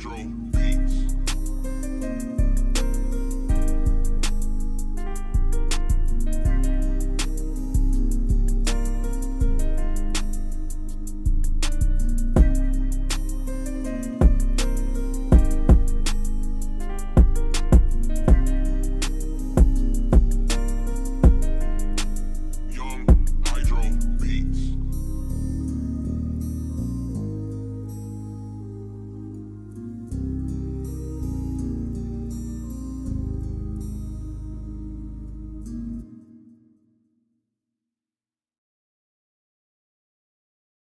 Pedro.